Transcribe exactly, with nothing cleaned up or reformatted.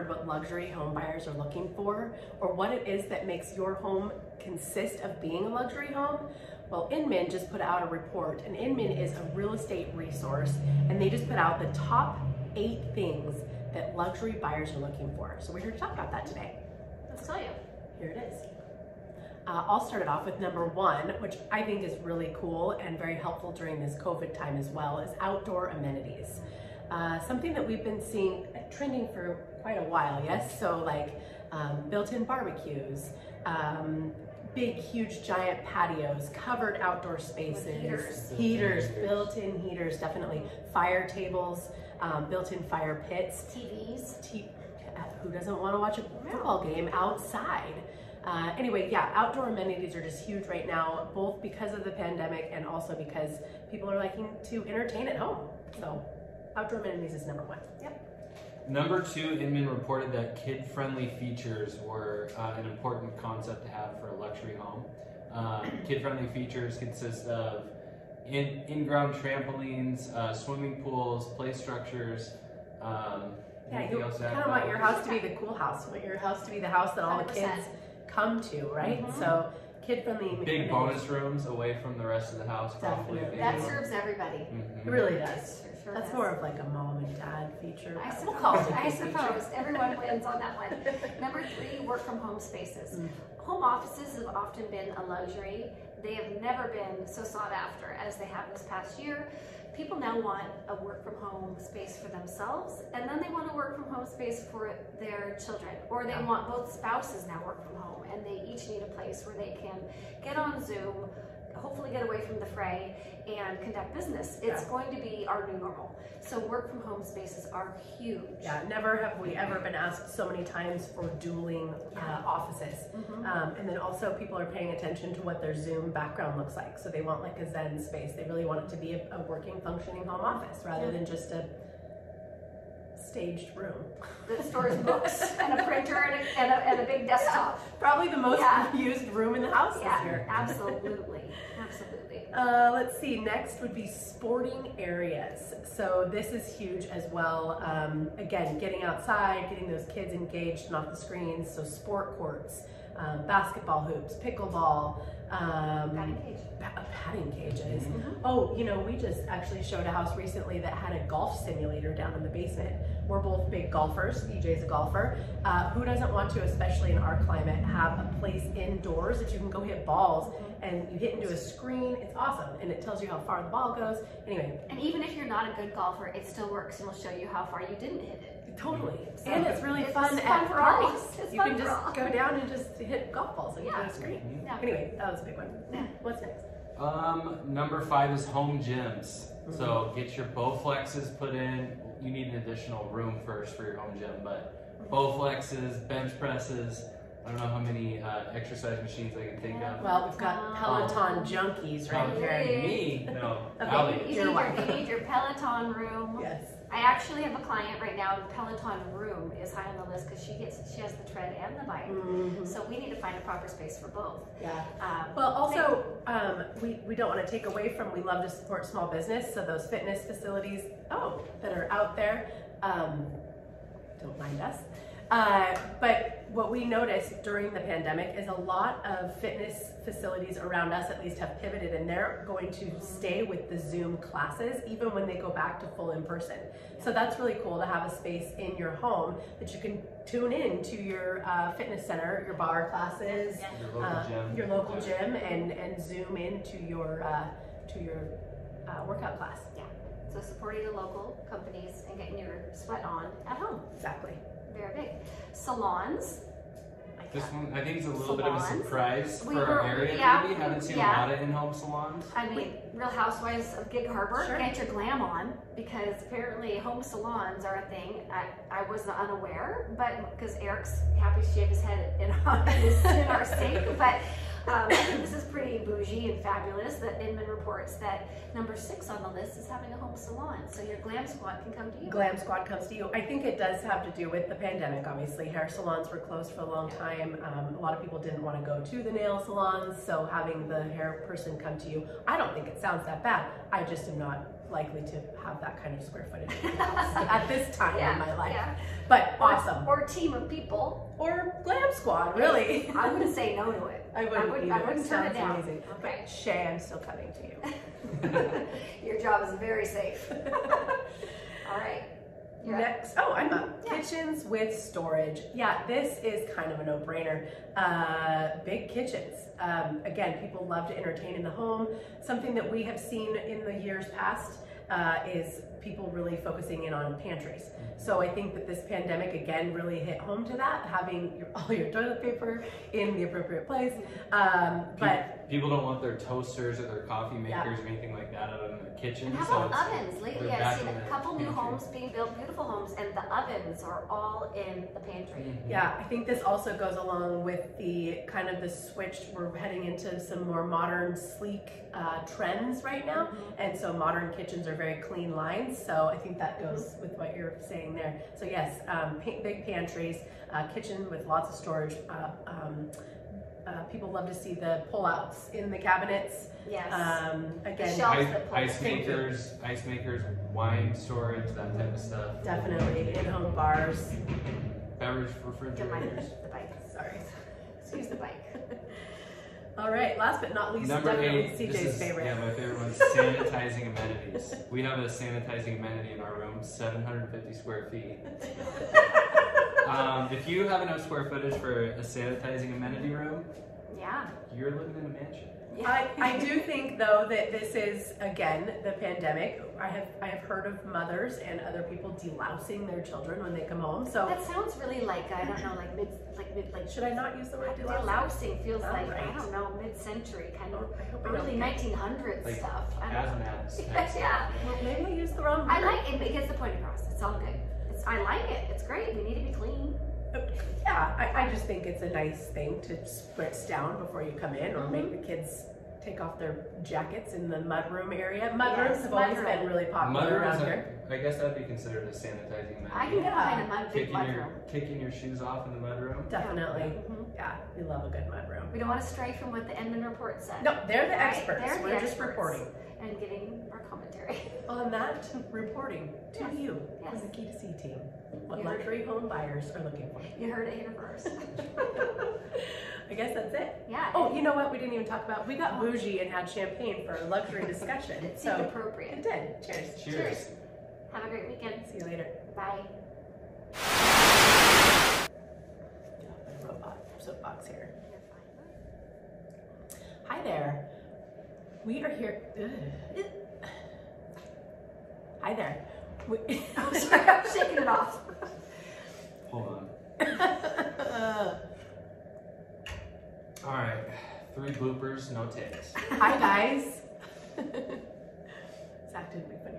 wondered what luxury home buyers are looking for, or what it is that makes your home consist of being a luxury home, well, Inman just put out a report, and Inman is a real estate resource, and they just put out the top eight things that luxury buyers are looking for. So we're here to talk about that today. Let's tell you. Here it is. Uh, I'll start it off with number one, which I think is really cool and very helpful during this COVID time as well, is outdoor amenities. Uh, something that we've been seeing trending for quite a while, yes? So like um, built-in barbecues, um, big, huge, giant patios, covered outdoor spaces, heaters, heaters, built-in heaters, definitely, fire tables, um, built-in fire pits, T Vs. T who doesn't want to watch a football game outside? Uh, anyway, yeah, outdoor amenities are just huge right now, both because of the pandemic and also because people are liking to entertain at home. So outdoor amenities is number one. Yep. Number two, Inman reported that kid-friendly features were uh, an important concept to have for a luxury home. Uh, kid-friendly features consist of in, in-ground trampolines, uh, swimming pools, play structures. Um, yeah, you kind of want your house to be the cool house. You want your house to be the house that all the kids come to, right? Mm-hmm. So kid-friendly. Big bonus rooms away from the rest of the house. Definitely. Probably. That serves everybody. Mm-hmm. It really does. Sure That's does. More of like a mom and dad feature. I suppose. I suppose. Everyone wins on that one. Number three, work from home spaces. Mm-hmm. Home offices have often been a luxury. They have never been so sought after as they have this past year. People now want a work from home space for themselves, and then they want a work from home space for their children, or they want both spouses now work from home, and they each need a place where they can get on Zoom, hopefully get away from the fray, and conduct business. It's yeah. going to be our new normal. So work from home spaces are huge. Yeah, never have we ever been asked so many times for dueling yeah. uh, offices. Mm-hmm. um, and then also people are paying attention to what their Zoom background looks like. So they want like a Zen space. They really want it to be a, a working, functioning home office rather yeah. than just a staged room that stores books and a printer and a, and a, and a big desktop. Yeah, probably the most yeah. used room in the house yeah, this year. Absolutely, absolutely. Uh, let's see, next would be sporting areas. So this is huge as well. Um, again, getting outside, getting those kids engaged and off the screens. So sport courts, um, basketball hoops, pickleball, um, batting cage. Batting cages. Mm-hmm. Oh, you know, we just actually showed a house recently that had a golf simulator down in the basement. We're both big golfers. D J's a golfer. Uh, who doesn't want to, especially in our climate, have a place indoors that you can go hit balls and you hit into a screen? It's awesome, and it tells you how far the ball goes. Anyway. And even if you're not a good golfer, it still works and will show you how far you didn't hit it. Totally. So and it's really it's fun, fun at parties. It's you fun can just all. go down and just hit golf balls and yeah. hit a screen. Yeah. Anyway, that was a big one. Yeah. What's next? Um, number five is home gyms. Mm-hmm. So get your Bowflexes put in. You need an additional room first for your home gym, but Bowflexes, bench presses, I don't know how many uh, exercise machines I can think yeah. of. Well, we've got Peloton um, junkies right here. Me? No. Okay. You, need your, you need your Peloton room. Yes. I actually have a client right now, the Peloton room is high on the list because she gets she has the tread and the bike. Mm-hmm. So we need to find a proper space for both. Yeah. Um, well, also, um, we, we don't want to take away from, we love to support small business. So those fitness facilities oh, that are out there, um, don't mind us. Uh, but what we noticed during the pandemic is a lot of fitness facilities around us at least have pivoted, and they're going to stay with the Zoom classes even when they go back to full in person. So that's really cool to have a space in your home that you can tune in to your uh, fitness center, your bar classes, yeah. your local, uh, gym. Your local yeah. gym, and, and Zoom into your, uh, to your uh, workout class. Yeah. So supporting the local companies and getting your sweat on at home. Exactly. Very big. Salons. This one, I think it's a little salons. bit of a surprise we for were, our area. Yeah, maybe haven't seen yeah. a lot of in-home salons. I mean, Real Housewives of Gig Harbor, sure. Get your glam on, because apparently home salons are a thing. I, I was unaware, but because Eric's happy to shave his head in our, in our sink, but um, I think this is pretty bougie and fabulous that Inman reports that number six on the list is having a home salon. So your glam squad can come to you. Glam squad comes to you. I think it does have to do with the pandemic, obviously. Hair salons were closed for a long time. Um, a lot of people didn't want to go to the nail salons, so having the hair person come to you, I don't think it sounds that bad. I just am not likely to have that kind of square footage at this time yeah, in my life. Yeah. But or, awesome. Or a team of people. Or glam squad, really. I wouldn't say no to it. I wouldn't, I wouldn't, I wouldn't turn it down. Amazing. Okay. But Shay, I'm still coming to you. Your job is very safe. All right. You're Next, up. oh, I'm up. Yeah. Kitchens with storage. Yeah, this is kind of a no-brainer. Uh, big kitchens. Um, again, people love to entertain in the home. Something that we have seen in the years past uh, is people really focusing in on pantries. So I think that this pandemic, again, really hit home to that, having your, all your toilet paper in the appropriate place. Um, but people don't want their toasters or their coffee makers yeah. or anything like that out in their kitchen. How so about ovens? Lately I've seen a couple new pantry. homes being built, beautiful homes, and the ovens are all in the pantry. Mm-hmm. Yeah, I think this also goes along with the kind of the switch. We're heading into some more modern, sleek uh, trends right now. Mm-hmm. And so modern kitchens are very clean lines. So I think that goes with what you're saying there. So yes, um, big pantries, uh, kitchen with lots of storage. Uh, um, uh, people love to see the pullouts in the cabinets. Yes. Um, again, the ice, that ice makers, ice makers, wine storage, that type of stuff. Definitely in-home bars, beverage refrigerators. The bike. Sorry, excuse the bike. All right, last but not least, Number definitely eight, C J's is, favorite. Yeah, my favorite one's sanitizing amenities. We have a sanitizing amenity in our room, seven hundred fifty square feet. um, if you have enough square footage for a sanitizing amenity room, yeah, you're living in a mansion. Yeah. I, I do think, though, that this is, again, the pandemic. I have I have heard of mothers and other people delousing their children when they come home. So that sounds really like, I don't know, like mid, like mid, like should I not use the word delousing? Delousing feels oh, like right. I don't know, mid-century kind of early nineteen hundreds like, stuff. I don't know. Yeah, yeah. Well, maybe I used the wrong word. I like it. It gets the point across. It's all good. It's, I like it. It's great. We need to be clean. Yeah, I, I just think it's a nice thing to spritz down before you come in, or make the kids take off their jackets in the mudroom area. Mudrooms yes, have mud always room. been really popular mud around here. I guess that would be considered a sanitizing amenity. I can yeah. find a kicking mud your, room. Kicking your shoes off in the mudroom? Definitely. Mm-hmm. Yeah, we love a good mudroom. We don't want to stray from what the Inman report said. No, they're the right? experts. They're We're the just experts. reporting. And giving our commentary. On that, reporting to yes. you yes. as the Key to See team. What luxury home buyers are looking for. You heard it here first. I guess that's it. Yeah. Oh, you know what? We didn't even talk about. We got bougie and had champagne for a luxury discussion. It seemed so appropriate. It did. Cheers. Cheers. Cheers. Have a great weekend. See you later. Bye. Oh, robot soapbox here. Hi there. We are here. Ugh. Hi there. We I'm sorry, I'm shaking it off. Hold on. All right, three bloopers, no takes. Hi guys. Zach didn't make